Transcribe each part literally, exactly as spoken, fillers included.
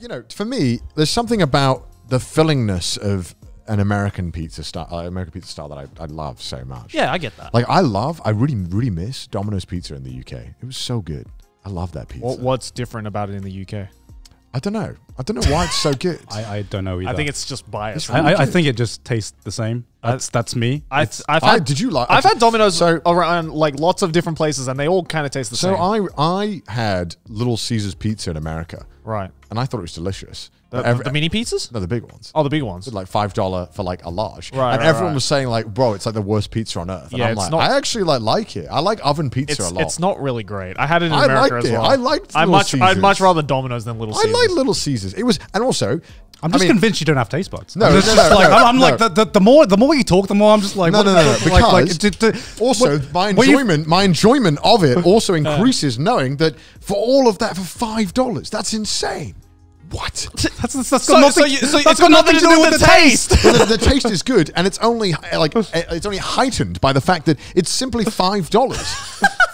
You know, for me, there's something about the fillingness of an American pizza style, uh, American pizza style that I, I love so much. Yeah, I get that. Like, I love, I really, really miss Domino's Pizza in the U K. It was so good. I love that pizza. What, what's different about it in the U K? I don't know. I don't know why it's so good. I, I don't know either. I think it's just bias. It's really I, I think it just tastes the same. That's that's me. I, I've had, I, did you like? I've had Domino's so, around like lots of different places, and they all kind of taste the so same. So I I had Little Caesar's pizza in America, right? And I thought it was delicious. The, every, the mini pizzas? No, the big ones. Oh, the big ones. With like five dollar for like a large. Right. And right, everyone right. was saying like, bro, it's like the worst pizza on earth. And yeah, I'm like, not, I actually like like it. I like oven pizza it's, a lot. It's not really great. I had it in I America as it. well. I liked I Little much, Caesars. I'd much rather Domino's than Little Caesars. I like Little Caesars. It was, and also, I'm just I mean, convinced you don't have taste buds. No, I'm, just, no, just no, like, no, I'm, I'm no. like the, the, the more the more you talk, the more I'm just like no, no, no, no. Because like, like, d d also what, my enjoyment, my enjoyment of it also increases knowing that for all of that for five dollars, that's insane. What? That's, that's, that's so, got nothing, so you, so that's it's got nothing, nothing to do with, with the taste. taste. the, the taste is good, and it's only like it's only heightened by the fact that it's simply five dollars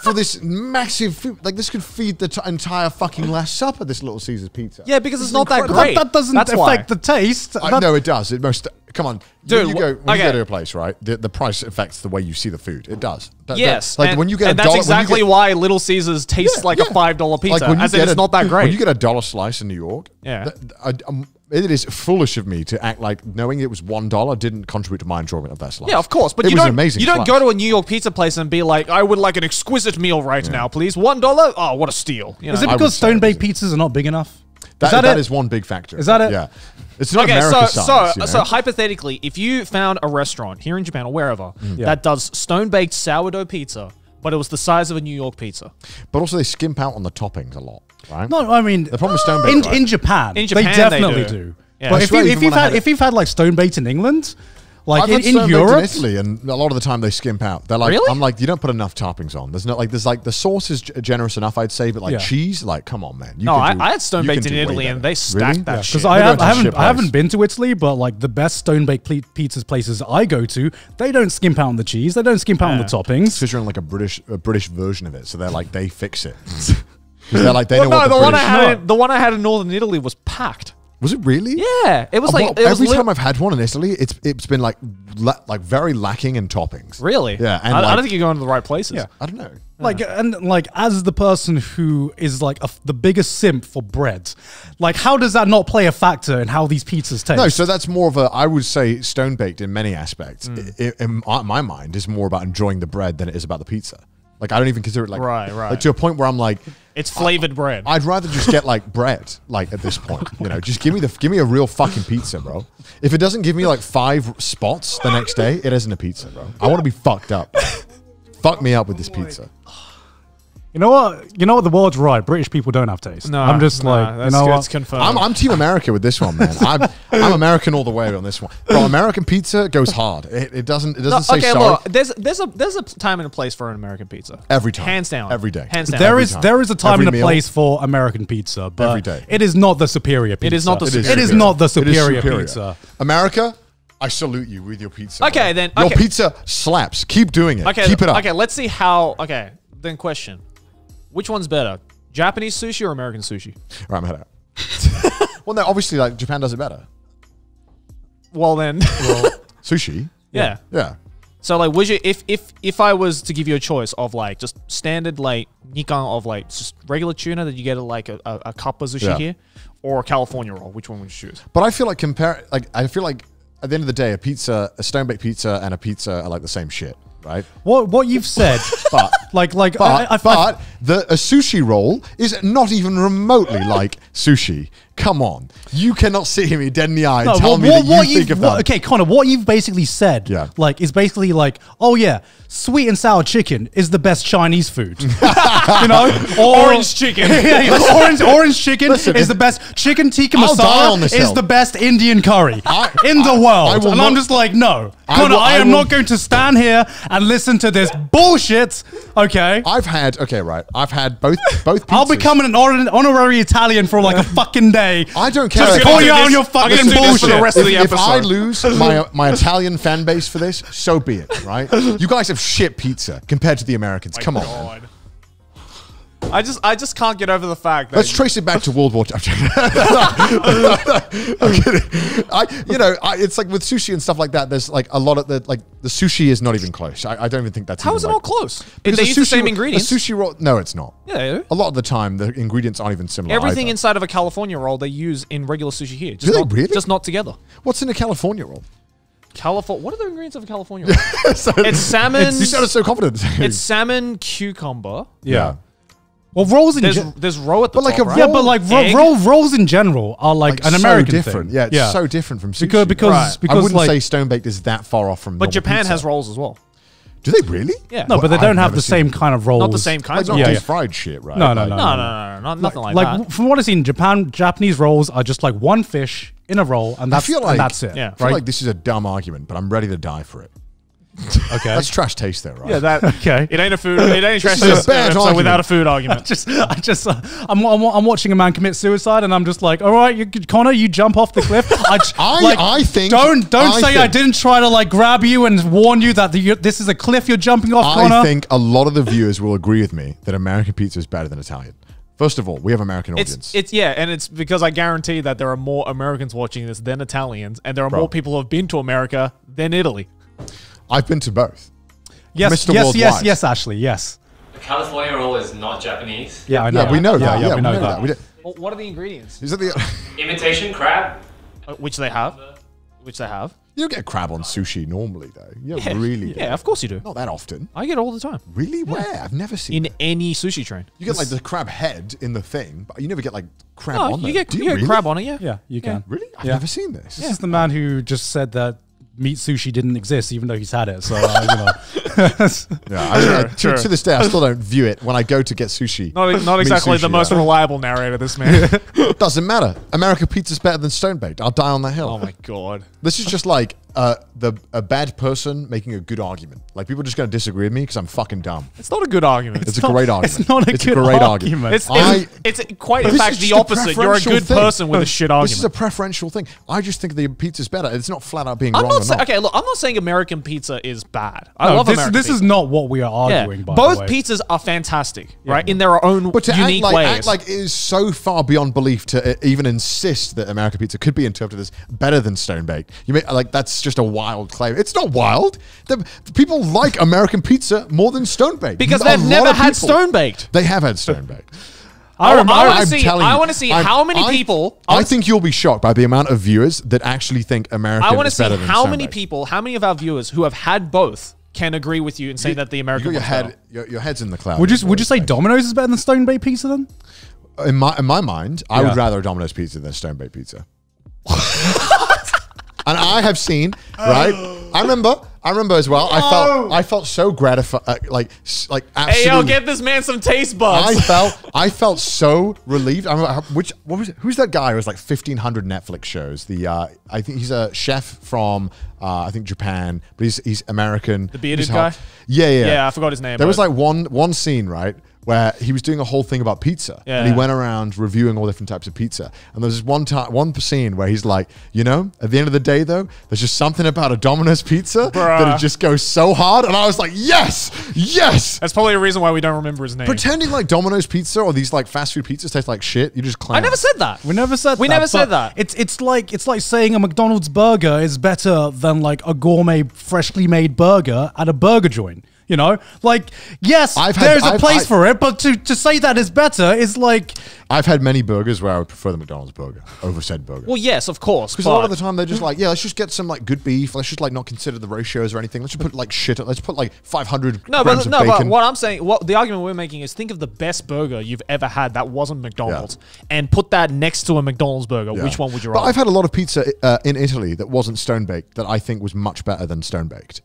for this massive food. Like this could feed the t entire fucking Last Supper. This Little Caesar's pizza. Yeah, because it's, it's not incredible. that great. That, that doesn't that's affect why. the taste. I, no, it does. It most. Come on, dude. When you go, when okay. you go to a place, right? The, the price affects the way you see the food. It does. That, yes, that, like and, when you get, and a that's dollar, exactly get, why Little Caesars tastes yeah, like yeah. a five dollar pizza. Like as it's not that great. When you get a dollar slice in New York, yeah, that, I, um, it is foolish of me to act like knowing it was one dollar didn't contribute to my enjoyment of that slice. Yeah, of course, but it you was don't. An amazing you don't slice. go to a New York pizza place and be like, "I would like an exquisite meal right yeah. now, please." One dollar? Oh, what a steal! You know? Is it because stone baked pizzas are not big enough? That is, that, that is one big factor. Is that it? Yeah. It's not okay, America so, size, so, you know? so hypothetically, if you found a restaurant here in Japan or wherever mm. yeah. that does stone-baked sourdough pizza, but it was the size of a New York pizza. But also they skimp out on the toppings a lot, right? No, I mean... The problem with stone-baked, in, right? in Japan, in Japan, they definitely they do. do. Yeah. But if, you, if, you've had, had if you've had like stone-baked in England... Like I've in, had in Europe, in Italy, and a lot of the time they skimp out. They're like, really? I'm like, you don't put enough toppings on. There's not like, there's like the sauce is generous enough, I'd say, but like yeah. cheese, like come on, man. You no, I, do, I had stone baked in Italy, and they stacked really? that yeah. shit. Because I, have, I haven't, I haven't been to Italy, but like the best stone baked pizzas places I go to, they don't skimp out on the cheese, they don't skimp out yeah. on the toppings. Because you're in like a British, a British version of it, so they're like they fix it. They're like they well, know no, what the, the one I had, the one I had in Northern Italy was packed. Was it really? Yeah, it was uh, like well, it every was time I've had one in Italy, it's it's been like la like very lacking in toppings. Really? Yeah, and I, like, I don't think you're going to the right places. Yeah, I don't know. Like yeah. and like as the person who is like a, the biggest simp for bread, like how does that not play a factor in how these pizzas taste? No, so that's more of a I would say stone baked in many aspects. Mm. It, it, in my mind, is more about enjoying the bread than it is about the pizza. Like I don't even consider it like right, right. Like, to a point where I'm like, it's flavored I, bread. I'd rather just get like bread. Like at this point, you know, just give me the give me a real fucking pizza, bro. If it doesn't give me like five spots the next day, it isn't a pizza, bro. I want to be fucked up. Fuck me up with this pizza. You know what? You know what? The world's right. British people don't have taste. No, I'm just no, like, that's, you know, it's confirmed. I'm, I'm Team America with this one, man. I'm, I'm American all the way on this one. Bro, American pizza goes hard. It, it doesn't. It doesn't no, say okay, sorry. Look, there's there's a there's a time and a place for an American pizza. Every time, hands down, every day, hands down. There is time. there is a time every and a meal. place for American pizza, but every day. it is not the superior pizza. It is not the. It superior. is not the superior, superior pizza. America. I salute you with your pizza. Okay, bro. then okay. your pizza slaps. Keep doing it. Okay, keep it up. Okay, let's see how. Okay, then question. Which one's better, Japanese sushi or American sushi? All right, I'm head out. Well, no, obviously, like Japan does it better. Well, then well, sushi. Yeah. yeah, yeah. So, like, would you if if if I was to give you a choice of like just standard like Nikkan of like just regular tuna that you get at like a a, a kappa sushi yeah. here, or a California roll, which one would you choose? But I feel like compare like I feel like at the end of the day, a pizza, a stone baked pizza, and a pizza are like the same shit. Right. What what you've said, but like like but, I, I, but I, the a sushi roll is not even remotely like sushi. Come on, you cannot see me dead in the eye. No, and tell what, me what, that what you think of what, that. Okay, Connor, what you've basically said, yeah. like is basically like, oh yeah, sweet and sour chicken is the best Chinese food. You know, or, orange chicken, yeah, yeah, orange orange chicken Listen, is the best. Chicken tikka masala is hill. the best Indian curry I, in the I, world. I and not, I'm just like, no, I Connor, will, I am I will, not going to stand here and listen to this bullshit. Okay, I've had okay, right, I've had both both. Pizzas. I'll become an honorary Italian for like a fucking day. I don't care. Just call you out on your fucking bullshit for the rest of the episode. If I lose my my Italian fan base for this, so be it, right? You guys have shit pizza compared to the Americans. Come on. I just, I just can't get over the fact that let's trace it back to World War Two. I'm kidding. I, you know, I, it's like with sushi and stuff like that. There's like a lot of the like the sushi is not even close. I, I don't even think that's how even is it like, all close? Because they use the same ingredients. A sushi roll, no, it's not. Yeah, a lot of the time the ingredients aren't even similar. Everything either. inside of a California roll they use in regular sushi here. Just Do not, they really? Just not together. What's in a California roll? California. What are the ingredients of a California roll? so it's salmon. It's, you sounded so confident. It's salmon, cucumber. Yeah. Well, rolls in general. There's roe at the but top, like a right? Yeah, but like ro roll, rolls in general are like, like an so American different. thing. Yeah, it's yeah. so different from sushi. Because, because, right. because I wouldn't like, say stone baked is that far off from But Japan pizza. has rolls as well. Do they really? Yeah. No, well, but they don't I've have the same kind of rolls. Not the same kind like of rolls. Not yeah, deep yeah. fried shit, right? No, no, no. No, no, no, no, no, no, no nothing like, like that. Like, from what I've seen, Japan, Japanese rolls are just like one fish in a roll, and that's, I feel like, and that's it. Yeah. I feel right? like this is a dumb argument, but I'm ready to die for it. Okay. That's trash taste there, right? Yeah, that, okay. It ain't a food, it ain't trash taste so without a food argument. I just, I just, uh, I'm, I'm, I'm watching a man commit suicide and I'm just like, all right, you, Connor, you jump off the cliff. I, I, like, I think- Don't, don't I say think, I didn't try to like grab you and warn you that the, you, this is a cliff you're jumping off, I Connor. I think a lot of the viewers will agree with me that American pizza is better than Italian. First of all, we have American it's, audience. It's yeah, and it's because I guarantee that there are more Americans watching this than Italians, and there are Bro. more people who have been to America than Italy. I've been to both. Yes, Mister yes, Worldwide. yes, yes, Ashley, yes. The California roll is not Japanese. Yeah, I know. Yeah, we know yeah, that. Yeah, yeah, we know, we know that. that. We do. Well, what are the ingredients? Is it the imitation crab, uh, which they have, which they have. You don't get crab on sushi normally, though. You don't yeah, really. Yeah, do. of course you do. Not that often. I get it all the time. Really? Yeah. Where? I've never seen. In that. any sushi train. You get like the crab head in the thing, but you never get like crab no, on you it. Get, do you, you get really? crab on it. Yeah, yeah, you can. Yeah. Really? I've yeah. never seen this. This yeah. is the man who just said that meat sushi didn't exist, even though he's had it. So, uh, you know. yeah, I, I, to, to this day, I still don't view it when I go to get sushi. Not, not exactly sushi, the most yeah. reliable narrator, this man. Doesn't matter. American pizza's better than stone baked. I'll die on the hill. Oh my God. This is just like uh, the a bad person making a good argument. Like people are just going to disagree with me because I'm fucking dumb. It's not a good argument. It's, it's not, a great argument. It's not a it's good a great argument. argument. It's, it's, I, it's quite in fact the opposite. You're a good thing. person with a shit argument. This is a preferential thing. I just think the pizza's better. It's not flat out being I'm wrong. Not. Okay, look, I'm not saying American pizza is bad. I no, love this, American This pizza. is not what we are arguing, yeah. by Both the way. pizzas are fantastic, yeah. right? In their own but to unique act like, ways. Act like it is so far beyond belief to uh, even insist that American pizza could be interpreted as better than stone-baked. You mean, like, that's just a wild claim. It's not wild. The, people like American pizza more than stone-baked. Because they've never had stone-baked. They have had stone-baked. I, I want to see, I see I'm, how many I, people... I, I think you'll be shocked by the amount of viewers that actually think American is better than I want to see how many people, how many of our viewers who have had both can agree with you and say you, that the American you head, your, your head's in the cloud. Would you, would you say Domino's is better than Stone Baked Pizza then? In my, in my mind, yeah. I would rather a Domino's pizza than a Stone Baked Pizza. And I have seen, right? I remember... I remember as well. Oh. I felt I felt so gratified, uh, like like absolutely. Hey, yo, get this man some taste buds. I felt I felt so relieved. I remember which what was it? Who's that guy who was like fifteen hundred Netflix shows? The uh, I think he's a chef from uh, I think Japan, but he's he's American. The bearded guy. Yeah, yeah, yeah. I forgot his name. There was like one one scene, right? Where he was doing a whole thing about pizza, yeah. and he went around reviewing all different types of pizza. And there's this one time, one scene where he's like, you know, at the end of the day, though, there's just something about a Domino's pizza Bruh. that it just goes so hard. And I was like, yes, yes. That's probably a reason why we don't remember his name. Pretending like Domino's pizza or these like fast food pizzas taste like shit, you just claim. I never said that. We never said. We that, never said that. It's it's like it's like saying a McDonald's burger is better than like a gourmet, freshly made burger at a burger joint. You know, like, yes, had, there's I've, a place I've, for it, but to, to say that is better is like... I've had many burgers where I would prefer the McDonald's burger over said burger. Well, yes, of course. Because a lot of the time they're just like, yeah, let's just get some like good beef. Let's just like not consider the ratios or anything. Let's just put like shit. Let's put like five hundred no, grams but, of no, bacon. No, but what I'm saying, what the argument we're making is think of the best burger you've ever had that wasn't McDonald's yeah. and put that next to a McDonald's burger. Yeah. Which one would you rather? But I've had a lot of pizza uh, in Italy that wasn't stone-baked that I think was much better than stone-baked.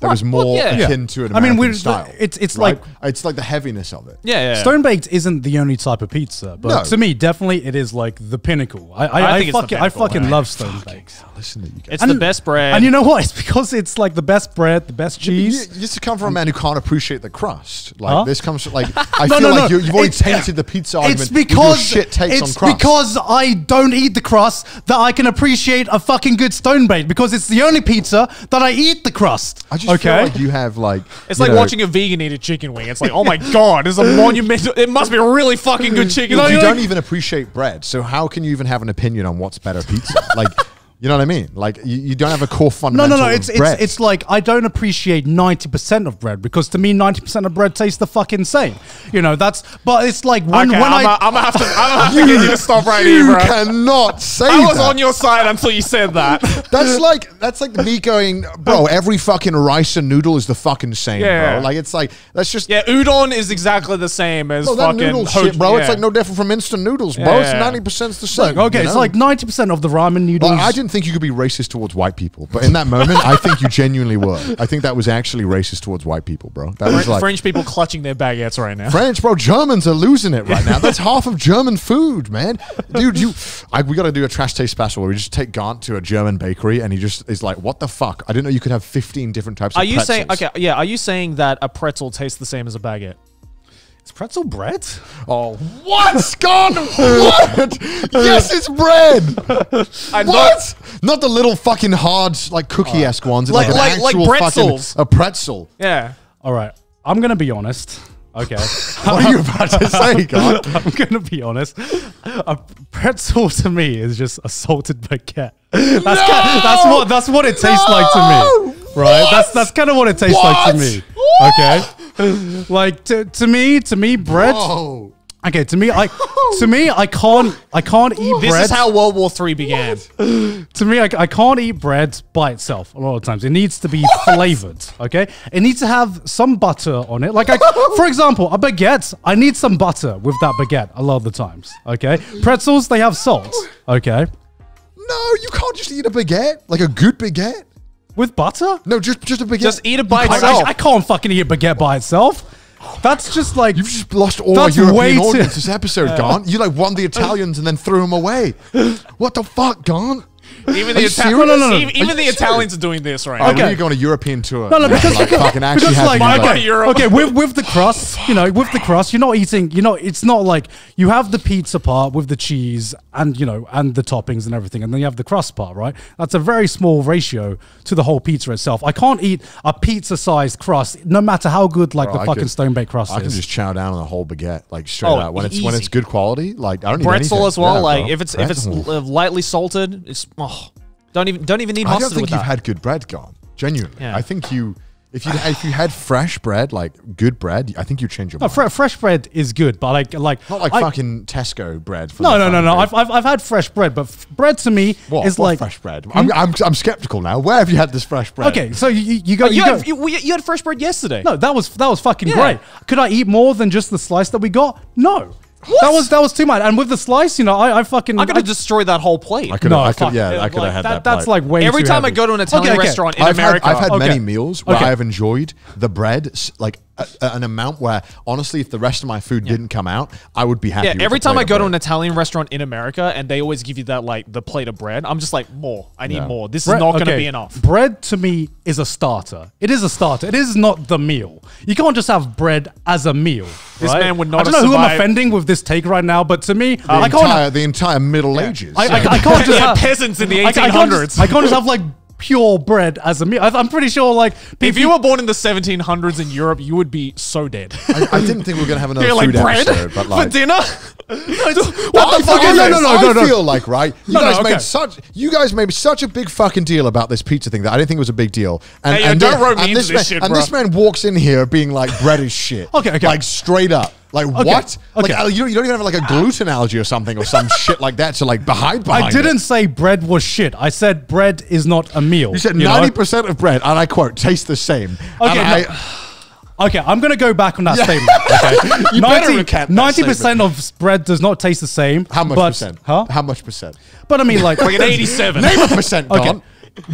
That right. was more well, yeah. akin to an American I mean, we're, style. It's it's right? like it's like the heaviness of it. Yeah, yeah, yeah. Stone baked isn't the only type of pizza, but no. to me, definitely it is like the pinnacle. I I, I, I fucking I fucking right? love stone baked. Listen, to you guys. It's and, the best bread, and you know what? It's because it's like the best bread, the best cheese. You used to come from a man who can't appreciate the crust. Like huh? this comes from, like I no, feel no, like no. You, you've already it's, tainted the pizza argument. It's because shit takes on crust. It's because I don't eat the crust that I can appreciate a fucking good stone baked because it's the only pizza that I eat the crust. I just just okay. feel like you have like... It's like know, watching a vegan eat a chicken wing. It's like, oh my God, it's a monumental... It must be a really fucking good chicken wing. You, you don't even appreciate bread, so how can you even have an opinion on what's better pizza? Like... You know what I mean? Like, you, you don't have a core fundamental. No, no, no. It's, it's, it's like, I don't appreciate ninety percent of bread because to me, ninety percent of bread tastes the fucking same. You know, that's, but it's like when, okay, when I'm I. A, I'm gonna have to, I'm gonna have to get you to stop right here, bro. You cannot say that. I was that. on your side until you said that. That's like, that's like me going, bro, every fucking rice and noodle is the fucking same, yeah, bro. Like, it's like, that's just. Yeah, udon is exactly the same as bro, fucking. Noodle shit, bro. Yeah. It's like no different from instant noodles, bro. Yeah. It's ninety percent the same. Look, okay, you know? It's like ninety percent of the ramen noodles. Like, I didn't think you could be racist towards white people, but in that moment I think you genuinely were. I think that was actually racist towards white people, bro. That French, was like, French people clutching their baguettes right now. French, bro, Germans are losing it right now. That's half of German food, man. Dude, you I, we gotta do a Trash Taste special where we just take Garnt to a German bakery and he just is like, what the fuck? I didn't know you could have fifteen different types of pretzels. Are you saying, okay, yeah, are you saying that a pretzel tastes the same as a baguette? It's pretzel bread? Oh, what's gone? What? Yes, it's bread. I what? Not, not the little fucking hard, like cookie-esque uh, ones. It's like like, like, like pretzels. Fucking, a pretzel. Yeah. All right. I'm gonna be honest. Okay. What are you about to say, God? I'm gonna be honest. A pretzel to me is just a salted baguette. That's, no! kind of, that's what that's what it tastes no! like to me. Right? What? That's that's kind of what it tastes what? like to me. What? Okay. Like to, to me, to me, bread. Whoa. Okay, to me, I to me, I can't, I can't eat this bread. This is how World War Three began. To me, I, I can't eat bread by itself. A lot of times, it needs to be what? flavored. Okay, it needs to have some butter on it. Like, I, for example, a baguette, I need some butter with that baguette a lot of the times. Okay, pretzels, they have salt. Okay, no, you can't just eat a baguette, like a good baguette. With butter? No, just just a baguette. Just eat it by itself. I, I can't fucking eat a baguette by itself. That's just like... You've just lost all our European audience this episode, yeah. Garnt. You like won the Italians and then threw them away. What the fuck, Garnt? Even the, Ita no, no, no. Even, even the Italians are doing this right now. Okay. Are you going on a European tour? No, no, because like, fucking actually because like, like, okay, okay, with with the crust, you know, with the crust, you're not eating. You know, it's not like you have the pizza part with the cheese and you know and the toppings and everything, and then you have the crust part, right? That's a very small ratio to the whole pizza itself. I can't eat a pizza-sized crust, no matter how good like Bro, the I fucking stone baked crust I is. I can just chow down on the whole baguette, like straight oh, out when easy. it's when it's good quality. Like I don't need pretzel anything. as well. Yeah, like bro. if it's pretzel. if it's lightly salted, it's. Oh, don't even don't even need mustard. I don't think with you've that. had good bread, Garnt. Genuinely, yeah. I think you if you if you had fresh bread, like good bread, I think you would change your. No, mind. Fre fresh bread is good, but like like not like I, fucking Tesco bread. For no, no, no, no, no. I've, I've I've had fresh bread, but bread to me what, is what like fresh bread. I'm, I'm I'm skeptical now. Where have you had this fresh bread? Okay, so you you got oh, you, you, had, got, you, you had fresh bread yesterday. No, that was that was fucking yeah. great. Could I eat more than just the slice that we got? No. What? That was that was too much, and with the slice, you know, I, I fucking I could have destroyed that whole plate. I could, no, I could, yeah, it, I could like, have had that. that that's like way every too time heavy. I go to an Italian okay, okay. restaurant in I've America, had, I've had okay. many meals where okay. I have enjoyed the bread, like a, a, an amount where honestly, if the rest of my food yeah. didn't come out, I would be happy. Yeah, with every time I go to an Italian restaurant in America, and they always give you that like the plate of bread, I'm just like more. I need yeah. more. This bread, is not going to okay. be enough. Bread to me is a starter. It is a starter. It is not the meal. You can't just have bread as a meal. This right? man would not. I don't know who I'm offending with this. take right now, but to me, the I entire, can't the entire Middle yeah. Ages. I, I, I can't just yeah, have peasants in the eighteen hundreds. I, I, can't just, I can't just have like pure bread as a meal. I, I'm pretty sure, like, people, if you were born in the seventeen hundreds in Europe, you would be so dead. I, I didn't think we were gonna have another food like bread episode, but like, for dinner. No, what well, the fuck is no, no, no, no, no. I feel like, right? You no, guys no, okay. made such you guys made such a big fucking deal about this pizza thing that I didn't think it was a big deal. And, hey, and, yo, don't rope me into this, this shit, bro. And this man walks in here being like, bread is shit. Okay, okay, like straight up. Like okay. what? Okay. Like you don't, you don't even have like a gluten allergy or something or some shit like that. So like behind, behind I didn't it. say bread was shit. I said bread is not a meal. You said ninety percent of bread, and I quote, tastes the same. Okay. And no. I, okay. I'm gonna go back on that yeah. statement. Okay. You ninety better ninety percent of bread does not taste the same. How much but, percent? Huh? How much percent? But I mean, like like an eighty-seven. Name a percent, Don. Okay.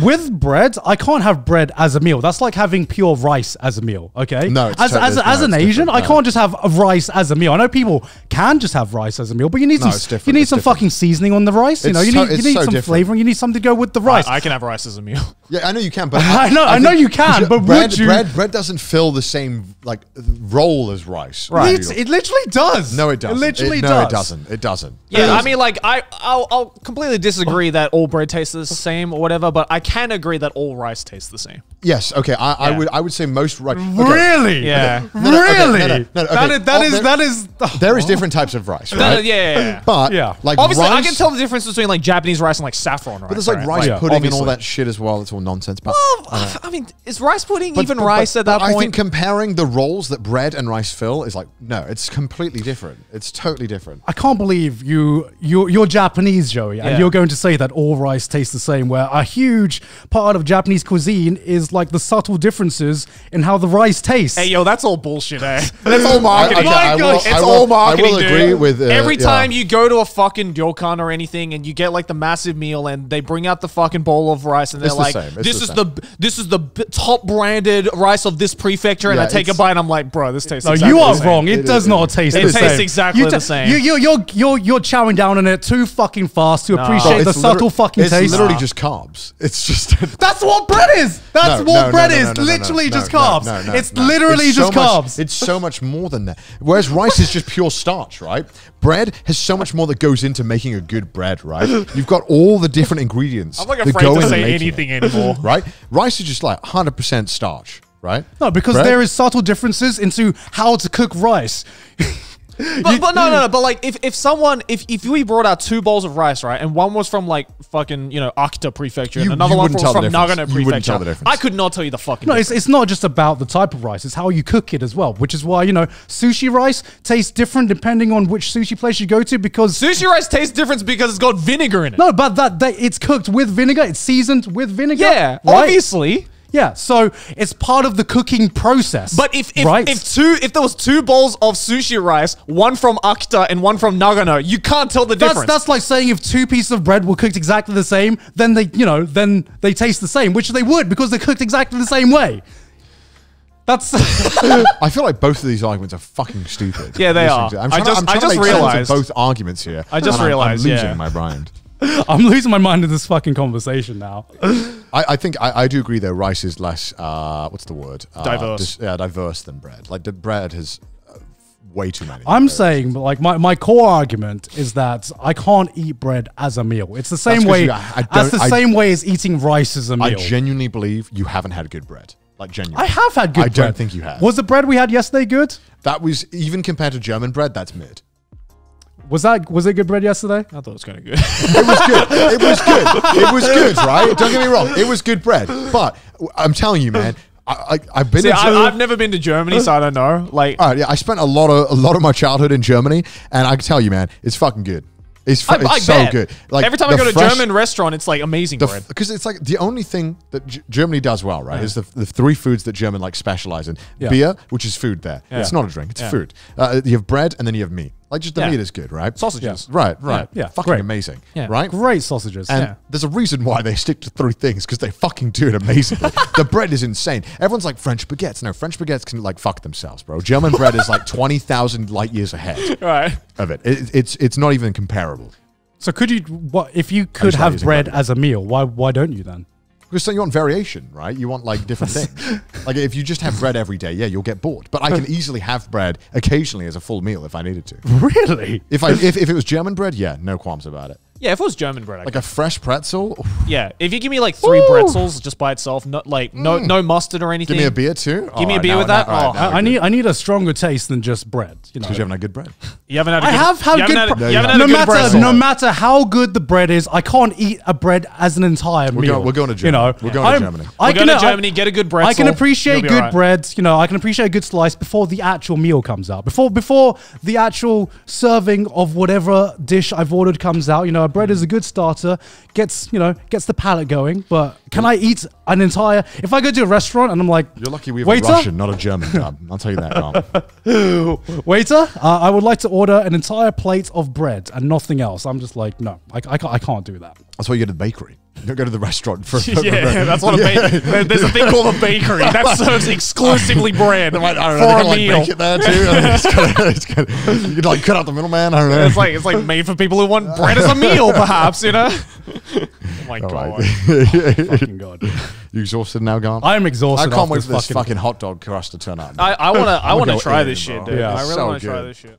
With bread, I can't have bread as a meal. That's like having pure rice as a meal, okay? No, it's As, totally, as, no, as an Asian, no. I can't just have rice as a meal. I know people can just have rice as a meal, but you need no, some, you need some fucking seasoning on the rice. You it's know, you so, need, you need so some different. flavoring. You need something to go with the rice. I, I can have rice as a meal. Yeah, I know you can, but... I, I know I, I know you can, but bread, would you... Bread, bread doesn't fill the same like role as rice. Right. It, it literally does. No, it doesn't. It literally it, does. No, it doesn't. It doesn't. Yeah, it doesn't. I mean, like, I, I'll, I'll completely disagree that all bread tastes the same or whatever, but I can agree that all rice tastes the same. Yes. Okay. I, yeah. I would. I would say most rice. Okay. Really? Yeah. Okay. No, no, really? Okay. No, no, no, okay. That is. That oh, is. There, that is oh. there is different types of rice, right? That, yeah, yeah, yeah. But yeah. like obviously, rice, I can tell the difference between like Japanese rice and like saffron rice. But there's like right? rice like, pudding yeah, and all that shit as well. It's all nonsense. But well, uh, I mean, is rice pudding but, even but, rice but, at that but point? I think comparing the roles that bread and rice fill is like no, it's completely different. It's totally different. I can't believe you. You you're Japanese, Joey, yeah. and you're going to say that all rice tastes the same. Where a huge part of Japanese cuisine is like the subtle differences in how the rice tastes. Hey, yo, that's all bullshit, eh? That's all marketing. I, okay, My I will, it's I will, all marketing, I will agree dude. with uh, Every yeah. time you go to a fucking ryokan or anything and you get like the massive meal and they bring out the fucking bowl of rice and they're it's like, the this, the is the, this is the top branded rice of this prefecture and yeah, I take a bite and I'm like, bro, this tastes no, exactly the same. No, you are wrong. It, it does is, not taste the same. It tastes exactly the same. You, you, you're, you're, you're chowing down on it too fucking fast to no. appreciate the subtle fucking taste. It's literally just carbs. It's just... That's what bread is! That's no, what no, bread no, no, is. No, no, literally no, no, just carbs. No, no, no, it's no. literally it's so just much, carbs. It's so much more than that. Whereas rice is just pure starch, right? Bread has so much more that goes into making a good bread, right? You've got all the different ingredients. I'm like afraid to say anything it, anymore. Right? Rice is just like one hundred percent starch, right? No, because bread? there is subtle differences into how to cook rice. But, but no, no, no. But like, if, if someone, if, if we brought out two bowls of rice, right, and one was from like fucking, you know, Akita Prefecture, and you, another you one was from Nagano Prefecture, you I could not tell you the fucking No, difference. It's, it's not just about the type of rice. It's how you cook it as well, which is why, you know, sushi rice tastes different depending on which sushi place you go to because... Sushi rice tastes different because it's got vinegar in it. No, but that, that it's cooked with vinegar. It's seasoned with vinegar. Yeah, right? Obviously. Yeah, so it's part of the cooking process. But if if, right? if two if there was two bowls of sushi rice, one from Akita and one from Nagano, you can't tell the that's, difference. That's like saying if two pieces of bread were cooked exactly the same, then they you know then they taste the same, which they would because they're cooked exactly the same way. That's. I feel like both of these arguments are fucking stupid. Yeah, they are. I'm I just to, I'm I just realized both arguments here. I just realized. I'm losing yeah. my mind. I'm losing my mind in this fucking conversation now. I, I think I, I do agree though. Rice is less, uh, what's the word? Uh, diverse. Yeah, diverse than bread. Like the bread has uh, way too many. I'm diverse. saying like my, my core argument is that I can't eat bread as a meal. It's the same That's way. You, I, I that's the I, same way as eating rice as a meal. I genuinely believe you haven't had good bread. Like genuinely. I have had good I bread. I don't think you have. Was the bread we had yesterday good? That was, even compared to German bread, that's mid. Was that was it good bread yesterday? I thought it was kind of good. It was good. It was good. It was good, right? Don't get me wrong. It was good bread. But I'm telling you, man, I, I, I've been. See, I, I've never been to Germany, so I don't know. Like, all right, yeah, I spent a lot of a lot of my childhood in Germany, and I can tell you, man, it's fucking good. It's, I, it's I so bet. good. Like every time I go to a German restaurant, it's like amazing bread. Because it's like the only thing that G Germany does well, right? Yeah. Is the, the three foods that German like specialize in: yeah. beer, which is food. There, yeah. it's not a drink; it's yeah. food. Uh, you have bread, and then you have meat. Like just the yeah. meat is good, right? Sausages, yeah. right? Right. Yeah, yeah. fucking great. amazing, yeah. right? Great sausages. And yeah. there's a reason why they stick to three things because they fucking do it amazingly. The bread is insane. Everyone's like French baguettes. No, French baguettes can like fuck themselves, bro. German bread is like twenty thousand light years ahead right. of it. it. It's it's not even comparable. So could you? What if you could have bread as a meal? Why why don't you then? Because so you want variation, right? You want like different things. Like if you just have bread every day, yeah, you'll get bored. But I can easily have bread occasionally as a full meal if I needed to. Really? If I if, if it was German bread, yeah, no qualms about it. Yeah, if it was German bread, I like guess. a fresh pretzel. Yeah, if you give me like three Ooh. pretzels just by itself, not like no mm. no mustard or anything. Give me a beer too. Give oh, me a beer now, with now, that. Now, oh. now I, I need I need a stronger taste than just bread. You know, because you haven't had good bread. You haven't had. A I good, have had you good. Haven't had a, no, you haven't no, had no, a good matter, no matter how good the bread is, I can't eat a bread as an entire we're meal. Go, we're going to Germany. You know, we're going I'm, to Germany. I we're can, going to Germany. I, get a good pretzel. I can appreciate good right. bread. You know, I can appreciate a good slice before the actual meal comes out. Before before the actual serving of whatever dish I've ordered comes out. You know. Bread is a good starter, gets you know gets the palate going. But can I eat an entire? If I go to a restaurant and I'm like, you're lucky we have waiter? a Russian, not a German dub. I'll tell you that, Garnt. Waiter, uh, I would like to order an entire plate of bread and nothing else. I'm just like, no, I, I can't. I can't do that. That's why you go to the bakery. You don't go to the restaurant for, for yeah, bread. Yeah, that's what yeah. a bakery. There's a thing called a bakery that serves exclusively bread like, I don't know, for a meal. Like, bake it there too. It's kinda, it's kinda, you could like cut out the middleman. I don't know. It's like it's like made for people who want bread as a meal, perhaps. You know. Oh my All god. Right. Oh, fucking god. You exhausted now, Garnt? I am exhausted. I can't wait for this fucking, fucking hot dog crust to turn up. I want to. I want to try this shit, dude. I really want to try this shit.